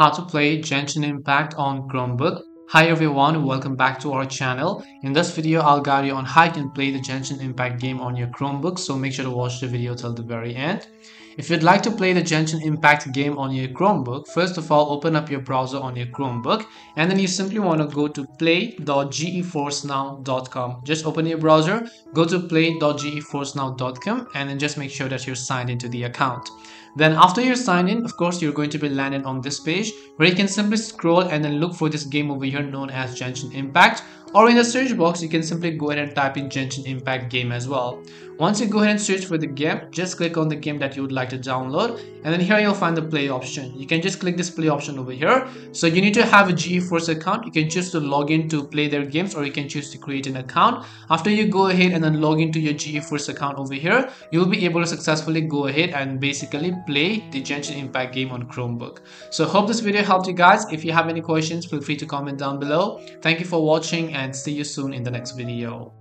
How to play Genshin Impact on Chromebook. Hi everyone, welcome back to our channel. In this video, I'll guide you on how you can play the Genshin Impact game on your Chromebook, so make sure to watch the video till the very end. If you'd like to play the Genshin Impact game on your Chromebook, first of all, open up your browser on your Chromebook, and then you simply want to go to play.geforcenow.com. Just open your browser, go to play.geforcenow.com, and then just make sure that you're signed into the account. Then after you're signed in, of course, you're going to be landed on this page, where you can simply scroll and then look for this game over here known as Genshin Impact, or in the search box you can simply go ahead and type in Genshin Impact game as well. Once you go ahead and search for the game, just click on the game that you would like to download, and then here you'll find the play option. You can just click this play option over here. So you need to have a GeForce account. You can choose to log in to play their games, or you can choose to create an account. After you go ahead and then log into your GeForce account over here, you'll be able to successfully go ahead and basically play the Genshin Impact game on Chromebook. So hope this video helped you guys. If you have any questions, feel free to comment down below. Thank you for watching, and see you soon in the next video.